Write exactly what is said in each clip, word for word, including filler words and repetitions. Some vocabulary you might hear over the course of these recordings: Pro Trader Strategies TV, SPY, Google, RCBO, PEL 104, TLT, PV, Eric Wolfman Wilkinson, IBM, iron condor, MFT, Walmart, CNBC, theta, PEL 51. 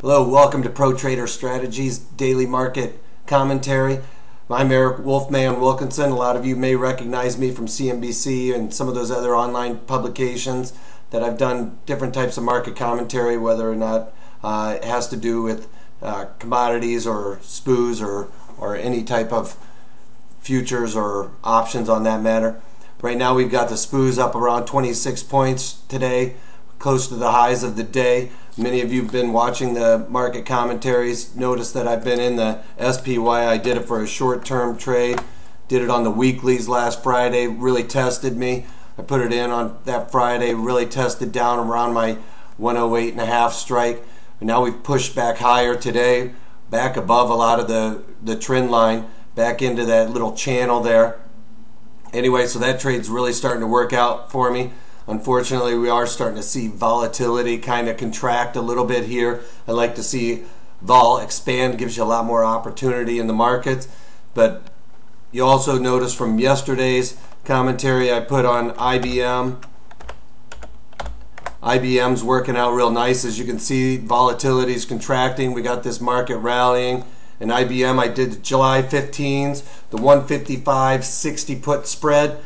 Hello, welcome to Pro Trader Strategies Daily Market Commentary. I'm Eric Wolfman Wilkinson. A lot of you may recognize me from C N B C and some of those other online publications that I've done different types of market commentary, whether or not uh, it has to do with uh, commodities or S P Ys or, or any type of futures or options on that matter. Right now we've got the S P Ys up around twenty-six points today, close to the highs of the day. Many of you have been watching the market commentaries. Notice that I've been in the S P Y. I did it for a short-term trade. Did it on the weeklies last Friday. Really tested me. I put it in on that Friday. Really tested down around my one oh eight and a half strike. And now we've pushed back higher today, back above a lot of the, the trend line, back into that little channel there. Anyway, so that trade's really starting to work out for me. Unfortunately, we are starting to see volatility kind of contract a little bit here. I like to see vol expand, gives you a lot more opportunity in the markets. But you also notice from yesterday's commentary I put on I B M. I B M's working out real nice. As you can see, volatility is contracting. We got this market rallying. And I B M, I did the July fifteenth, the one fifty-five sixty put spread.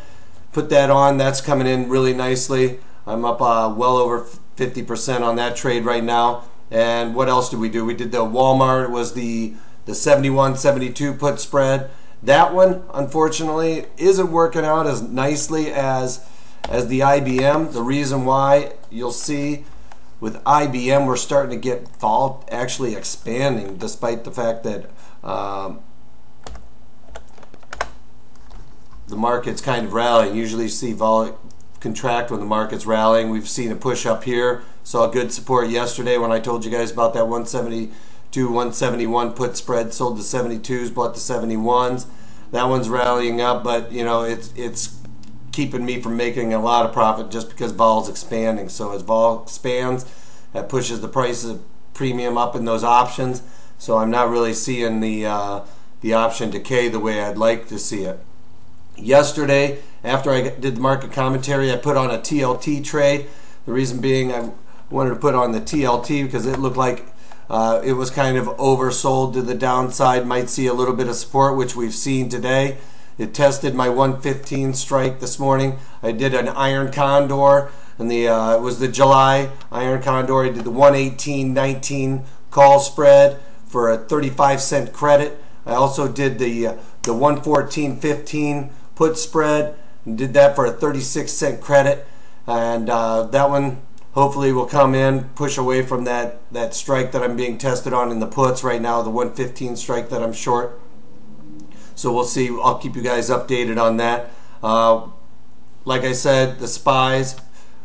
Put that on. That's coming in really nicely. I'm up uh, well over fifty percent on that trade right now. And what else did we do? We did the Walmart. It was the the seventy-one seventy-two put spread. That one, unfortunately, isn't working out as nicely as as the I B M. The reason why, you'll see with I B M, we're starting to get vol actually expanding, despite the fact that Um, the market's kind of rallying. Usually you see vol contract when the market's rallying. We've seen a push up here. Saw good support yesterday when I told you guys about that one seventy-two, one seventy-one put spread. Sold the seventy-twos, bought the seventy-ones. That one's rallying up, but you know it's it's keeping me from making a lot of profit just because vol's expanding. So as vol expands, that pushes the prices of premium up in those options. So I'm not really seeing the uh, the option decay the way I'd like to see it. Yesterday, after I did the market commentary, I put on a T L T trade. The reason being I wanted to put on the T L T because it looked like uh, it was kind of oversold to the downside. Might see a little bit of support, which we've seen today. It tested my one fifteen strike this morning. I did an iron condor, and the uh, it was the July iron condor. I did the one eighteen nineteen call spread for a thirty-five cent credit. I also did the uh, the one fourteen fifteen put spread and did that for a thirty-six cent credit, and uh, that one hopefully will come in, push away from that that strike that I'm being tested on in the puts right now, the one fifteen strike that I'm short. So we'll see. I'll keep you guys updated on that. Uh, like I said, the S P Ys,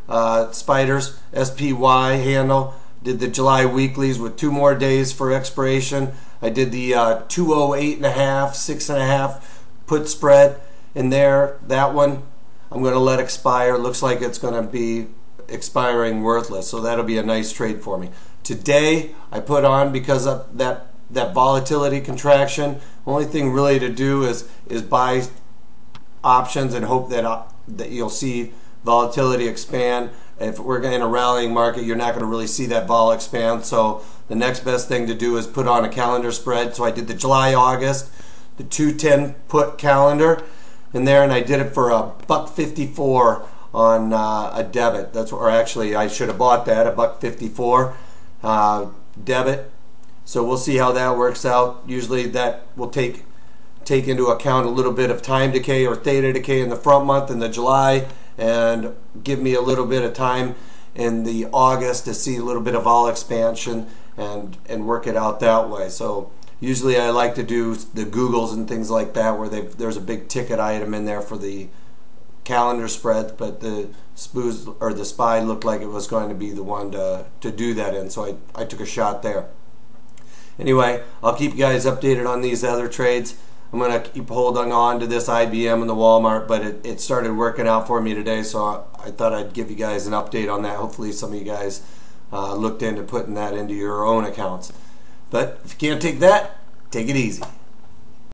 uh, spiders, S P Y handle, did the July weeklies with two more days for expiration. I did the uh, two oh eight and a half, six and a half put spread in there. That one I'm going to let expire. Looks like it's going to be expiring worthless, so that'll be a nice trade for me. Today I put on, because of that that volatility contraction, only thing really to do is is buy options and hope that uh, that you'll see volatility expand. If we're in a rallying market, you're not going to really see that vol expand. So the next best thing to do is put on a calendar spread. So I did the July, August, the two ten put calendar in there, and I did it for a buck fifty-four on uh, a debit. That's or actually I should have bought that a buck fifty-four uh, debit. So we'll see how that works out. Usually that will take take into account a little bit of time decay or theta decay in the front month in the July, and give me a little bit of time in the August to see a little bit of vol expansion and and work it out that way. So usually I like to do the Googles and things like that where there's a big ticket item in there for the calendar spreads, but the S P Ys or the S P Y looked like it was going to be the one to, to do that in, so I, I took a shot there. Anyway, I'll keep you guys updated on these other trades. I'm going to keep holding on to this I B M and the Walmart, but it, it started working out for me today, so I, I thought I'd give you guys an update on that. Hopefully some of you guys uh, looked into putting that into your own accounts. But if you can't take that, take it easy.